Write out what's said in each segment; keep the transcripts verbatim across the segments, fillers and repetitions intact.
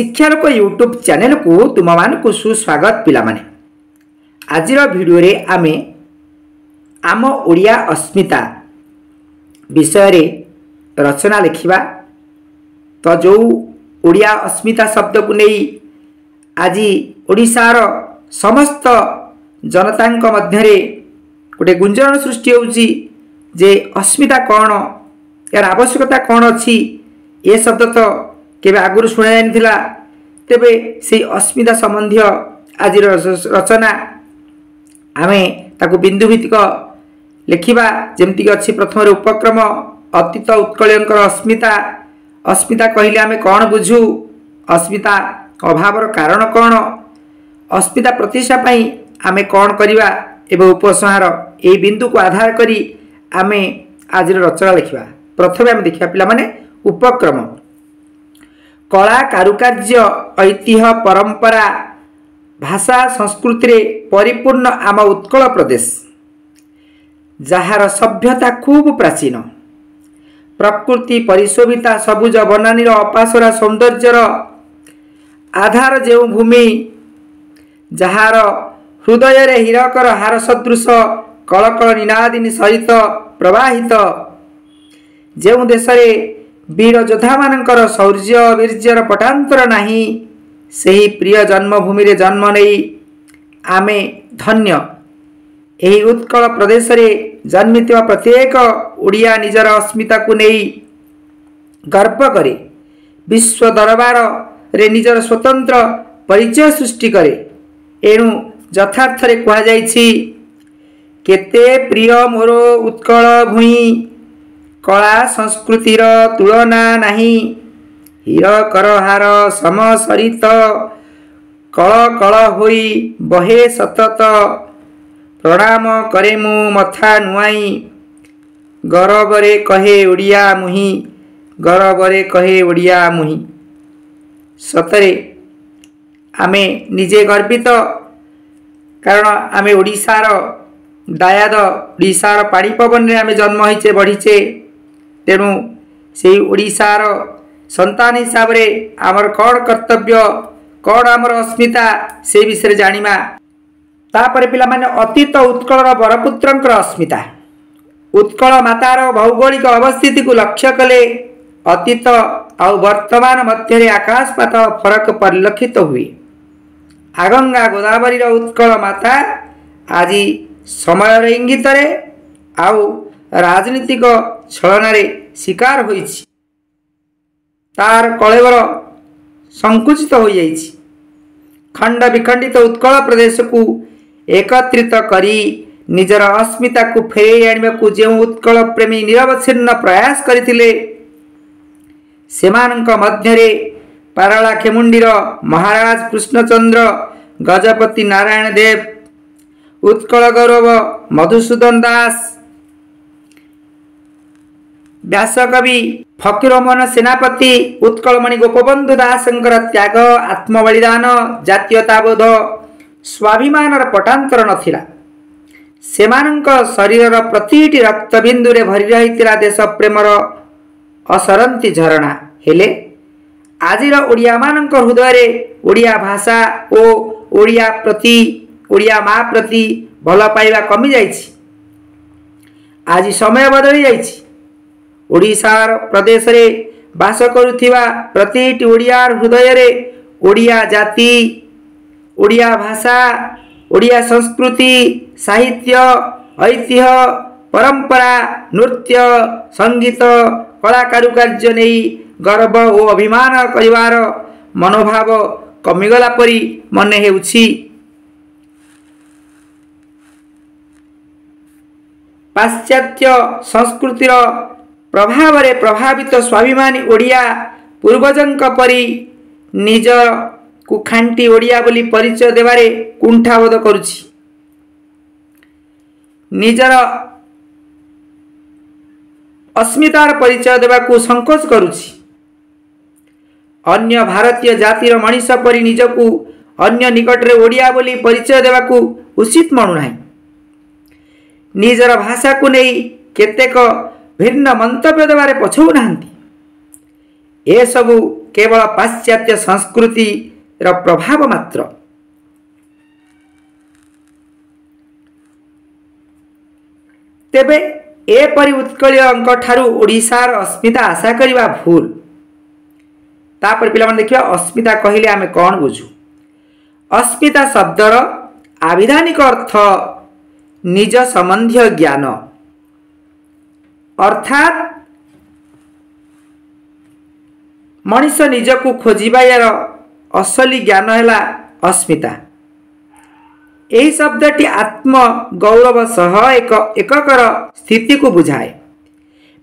शिक्षालोक YouTube channel को तुम मान सुस्वागत पिला माने। आज भिडियो रे आमे आम ओडिया अस्मिता विषय रे रचना लिखिबा। तो जो ओडिया अस्मिता शब्द को नहीं आज ओडिशार समस्त जनता मध्य गोटे गुंजन सृष्टि होउची जे अस्मिता कौन, यार आवश्यकता कौन अच्छी। ये शब्द तो केबे आगुरु शुणा जानिथिला। तेबे से अस्मिता संबंधी आज रचना आमे ताकु बिंदु भित्तिक लिखिबा। जेमती अच्छी प्रथम उपक्रम अतीत उत्कलयंकर अस्मिता। अस्मिता कहले आमे कौन बुझू? अस्मिता अभावर कारण कौन? अस्मिता प्रतिष्ठा पाई आमे कौन करिबा एवं उपसंहार, यही बिंदु को आधार करी आमे आज रचना लिखा। प्रथमे आम देखा पाने उपक्रम कला कारुकार्य ऐतिह्य परंपरा भाषा संस्कृति परिपूर्ण आम उत्कल प्रदेश, जार सभ्यता खूब प्राचीन, प्रकृति परिशोभिता सबुज बनानीर अपासरा सौंदर्यर आधार जो भूमि, जार हृदय रे हीरकर हार सदृश कलकल निनादिनी सहित प्रवाहित, जो देश वीर योद्धा मानकर शौर्य वीर्यर पटांतर नाही, सही प्रिय जन्मभूमि रे जन्म नहीं आमे धन्य। यही उत्कल प्रदेश रे जन्मिथिबा प्रत्येक ओडिया निजर अस्मिता को नहीं गर्व करे, विश्व दरबार रे निजर स्वतंत्र परिचय सृष्टि करे। एणु यथार्थ रे कहा जायछि केते प्रिय मोर उत्कल भूमि, कला संस्कृतिर तुलना नाही, हीर करहार समसरित कल कल होई बहे सतत, प्रणाम करे मु मथा नुआई, गौरवरे कहे ओडिया मुहि, गौरवरे कहे ओडिया मुहि। सतरे आमे निजे गर्वित, कारण आमे ओडिशार दायाद ओडिशार पाड़ी पवन रे आमे जन्म होईचे बढ़ीचे। तेणु से ओडिशार संतान हिसाब रे आमर कौन कर्तव्य, कौन आमर अस्मिता, से विषय जानिमा। तापर पिलामाने अतीत उत्कलर बरपुत्रंकर अस्मिता। उत्कल मातार भौगोलिक अवस्थिति को लक्ष्य कले अतीत आउ वर्तमान मध्य आकाशपात फरक परिलक्षित हुए। आगंगा गोदावरीर उत्कल माता आज समयर इंगित आउ राजनीतिक छलनार शिकार होईछि, तार कलेवर संकुचित हो जाइछि। खंड विखंडित उत्कल प्रदेश को एकत्रित करी निजर अस्मिता को फेरई आनिबाकू जो उत्कल प्रेमी निरवच्छिन्न प्रयास करथिले, सेमानक मध्यरे पारला खेमुंडीर महाराज कृष्णचंद्र, गजपति नारायण देव, उत्कल गौरव मधुसूदन दास, व्यास कवि फकीरमोहन सेनापति, उत्कलमणि गोपबंधु दासंकर त्याग आत्मबलिदान जातीयताबोध स्वाभिमानर पटांतर नथिला। सेमानंक शरीरर प्रतिटी रक्तबिंदु रे भरि रहितिला देश प्रेमर असरंती झरणा। हेले आजिर ओडिया मानंक हृदय रे ओडिया भाषा ओ ओडिया प्रति ओडिया मा प्रति भल पाइबा कमी जाइछि। आज समय बदली जाइछि। ओडिशार प्रदेश रे बास करुथिबा प्रतिटी ओडिया हृदय रे ओडिया जाति ओडिया भाषा ओडिया संस्कृति साहित्य ऐतिह्य परंपरा नृत्य संगीत कला कारुकार्य नहीं गर्व और अभिमान करिवार मनोभाव कमिगला परी मन हेउछि। पाश्चात्य संस्कृतिर प्रभाव रे प्रभावित स्वाभिमानी ओडिया पूर्वजंक परी निज को खांटी ओडिया बोली परिचय देवारे कुंठाबोध करुछि। निजर अस्मितार परिचय देवाकू संकोच करुछि। अन्य भारतीय जातिर मनीष परी निजकू अन्य निकटरे ओडिया बोली परिचय देवाकू उचित मानु नाही। निजर भाषा को नहीं केतेक भिन्न मंतव्य देवारे पछौ नाहंती। ए सबु केवल पाश्चात्य संस्कृति रा प्रभाव मात्र। तेबे एपरि उत्कल अंक ठारू ओडिसार अस्मिता आशा करवा भूल। तापर पिला देखिबा अस्मिता कहिले आमे कौन बुझू। अस्मिता शब्दर आविधानिक अर्थ निज सम्बन्धी ज्ञान, अर्थात मनुष्य निजकू खोजिबा यार असली ज्ञान है अस्मिता। यही शब्दटी आत्म गौरव सह एक एककर स्थिति को बुझाए।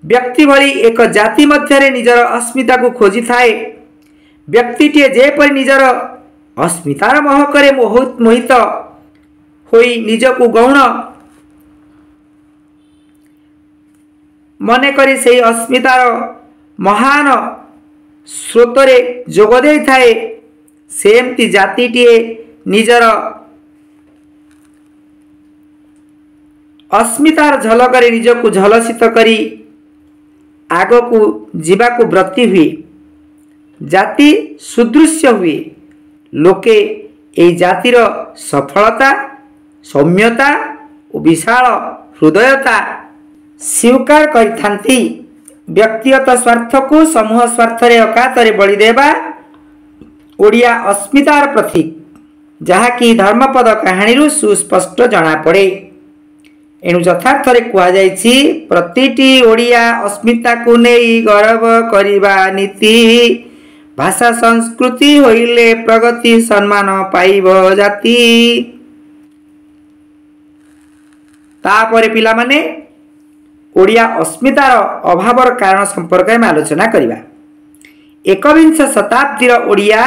व्यक्ति भली एक जाति मध्य निजर अस्मिता को खोजी थाए। व्यक्तिटे जेपरि निजर अस्मितार महकरे बहुत मोहित होई निजकू गौण मने करी सेही अस्मितार महान स्रोतरे जोगदे थाए, सेमती जातिटीए निजर अस्मितार झलकरे निजकू झलसित करी आगकू जीवाकू व्रति हुए। जाति सुदृश्य हुए, लोके ए जातिर सफलता, सौम्यता और विशाल हृदयता स्वीकार करिथांती। व्यक्तिगत स्वार्थ को समूह स्वार्थ रे अकातरे बलिदेवा ओडिया अस्मितार प्रतीक, जहा कि धर्मपद कहानी सुस्पष्ट जना पड़े। एणु यथार्थ कहुई प्रतिटी ओडिया अस्मिता को नहीं गौरव करवा नीति। भाषा संस्कृति होइले प्रगति, सम्मान पाइब जाति। तापर पिला माने ओडिया अस्मितार अभावर कारण संपर्क में आलोचना करवा। एकविंश शताब्दीर ओडिया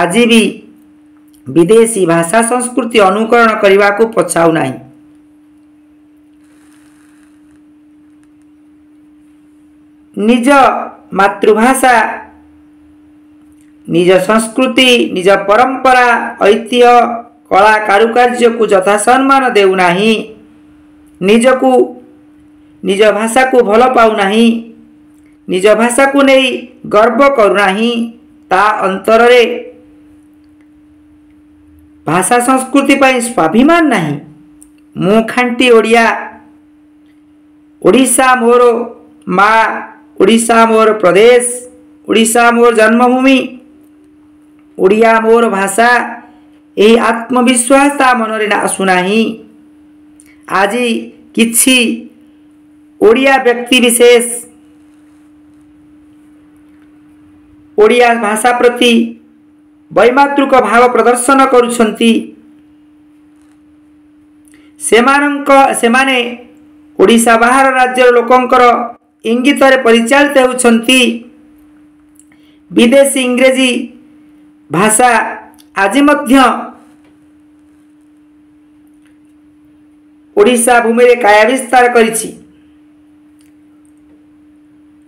आज भी विदेशी भाषा संस्कृति अनुकरण करने को पछाऊ नहीं। निज मातृभाषा, निज संस्कृति, निज परंपरा, ऐतिह्य, कला कारुकार्य को यथा सम्मान देउना, निजकू निज भाषा को भल पाऊना, निज भाषा को नहीं गर्व करूना। ता अंतर रे भाषा संस्कृति पर स्वाभिमान नहीं। मु खांटी ओडिया, ओडिशा मोर माँ, ओडिशा मोर प्रदेश, ओडिशा मोर जन्मभूमि, ओडिया मोर भाषा। यही आत्मविश्वास ता मनरे आसुना। आज किछि ओडिया व्यक्ति विशेष ओडिया भाषा प्रति वैमातृक भाव प्रदर्शन करुछंती। सेमानंक सेमाने ओडिशा बाहर राज्यर लोकंकर इंगित परिचालित होउछंती। विदेशी इंग्रेजी भाषा आज मध्य ओडिशा भूमि रे काया विस्तार करिछि।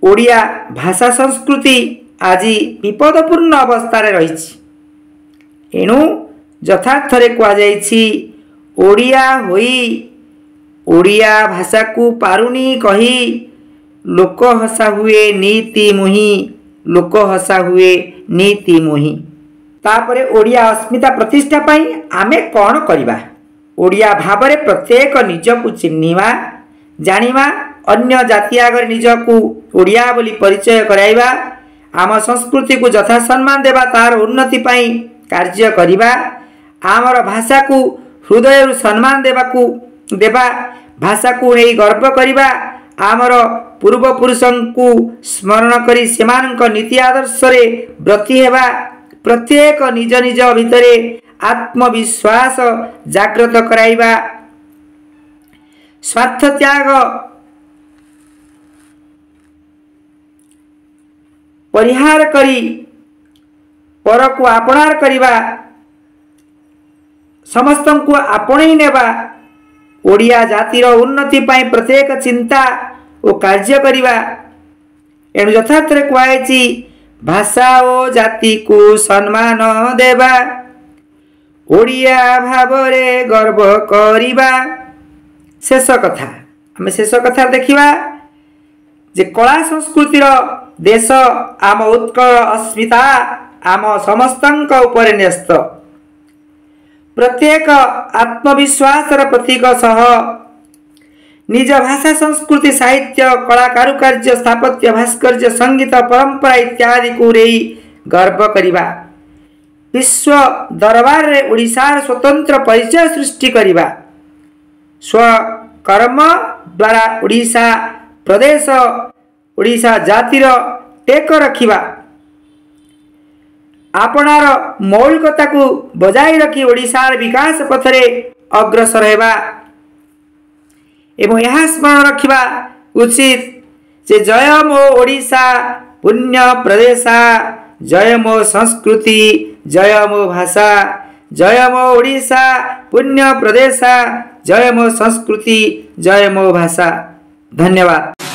ओडिया भाषा संस्कृति आज विपदपूर्ण अवस्था रे रही। एणु यथार्थ कहुई ओडिया होई ओडिया भाषा को पारुनी कही लोक हसा हुए नीति मुही, लोक हसा हुए नीति मुही। तापरे ओडिया अस्मिता प्रतिष्ठा पाई आमे कौन करिबा। ओडिया भावरे प्रत्येक निजकू चिन्हिबा, जानिबा, अन्य जाति आगे निजकू ओडिया बोली परिचय कराइबा, आम संस्कृति को यथा सम्मान देवा, तार उन्नति पाई कार्य करिबा, आमर भाषा को हृदय सम्मान देवा को देवा, भाषा को नहीं गर्व करिबा, आमर पूर्वपुरुष को स्मरण करी सेमानक नीति आदर्श रे व्रति हेबा। प्रत्येक निज निज भितरे आत्मविश्वास जागृत कराइबा। स्वार्थ त्याग परिहार करी पर को आपणार करिबा, समस्त को आपणई नेबा। ओडिया जातिर उन्नति पाई प्रत्येक चिंता और कार्य करिबा। एणु यथार्थ कहुई भाषा और जाति को सम्मान देवा, ओडिया भावरे गर्व करिबा। शेष कथा आम शेष कथा देखिबा। जे कला संस्कृतिर देश आम उत्कल अस्मिता आम समस्तंक उपरे न्यस्त प्रत्येक आत्मविश्वास प्रतीक सह निज भाषा संस्कृति साहित्य कला कारुकार्य स्थापत्य भास्कर्य संगीत परंपरा इत्यादि को रही गर्व करिबा विश्व दरबार रे ओडिसार स्वतंत्र परिचय सृष्टि करिबा स्वकर्म द्वारा ओडिसा प्रदेश ओडिसा जातिर टेक रखिबा आपणार मौलिकता को बजाय रखी ओडिसार विकास पथरे अग्रसर हेबा एवं यह स्मरण रखा उचित जे जय मो ओडिसा पुण्य प्रदेशा जय मो संस्कृति जय मो भाषा जय मो ओडिसा पुण्य प्रदेशा जय मो संस्कृति जय मो भाषा। धन्यवाद।